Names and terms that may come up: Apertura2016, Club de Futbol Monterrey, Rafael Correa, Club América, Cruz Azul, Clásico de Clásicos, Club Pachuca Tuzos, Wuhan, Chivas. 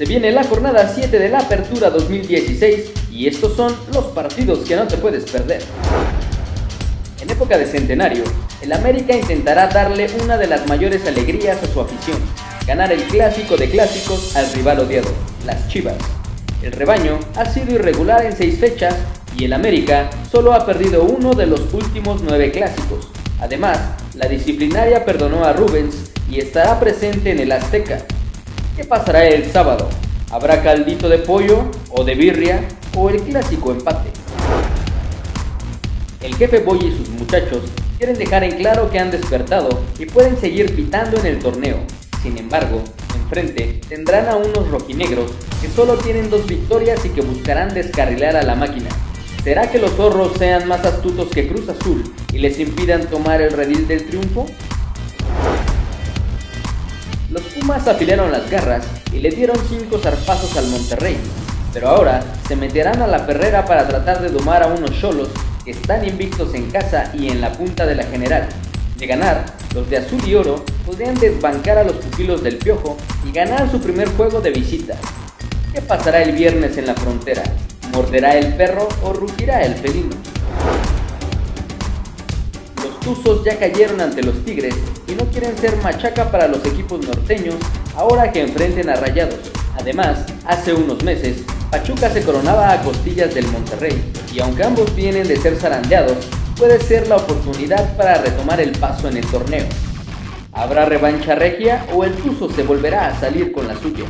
Se viene la jornada 7 de la Apertura 2016 y estos son los partidos que no te puedes perder. En época de centenario, el América intentará darle una de las mayores alegrías a su afición, ganar el clásico de clásicos al rival odiado, las Chivas. El rebaño ha sido irregular en 6 fechas y el América solo ha perdido uno de los últimos 9 clásicos. Además, la disciplinaria perdonó a Rubens y estará presente en el Azteca. ¿Qué pasará el sábado? ¿Habrá caldito de pollo o de birria o el clásico empate? El jefe Boy y sus muchachos quieren dejar en claro que han despertado y pueden seguir pitando en el torneo. Sin embargo, enfrente tendrán a unos rojinegros que solo tienen 2 victorias y que buscarán descarrilar a la máquina. ¿Será que los zorros sean más astutos que Cruz Azul y les impidan tomar el redil del triunfo? Los Pumas afilaron las garras y le dieron 5 zarpazos al Monterrey, pero ahora se meterán a la perrera para tratar de domar a unos cholos que están invictos en casa y en la punta de la general. De ganar, los de azul y oro podrían desbancar a los pupilos del Piojo y ganar su primer juego de visita. ¿Qué pasará el viernes en la frontera? ¿Morderá el perro o rugirá el felino? Los Tuzos ya cayeron ante los Tigres y no quieren ser machaca para los equipos norteños ahora que enfrenten a Rayados. Además, hace unos meses, Pachuca se coronaba a costillas del Monterrey y aunque ambos vienen de ser zarandeados, puede ser la oportunidad para retomar el paso en el torneo. ¿Habrá revancha regia o el Tuzo se volverá a salir con la suya?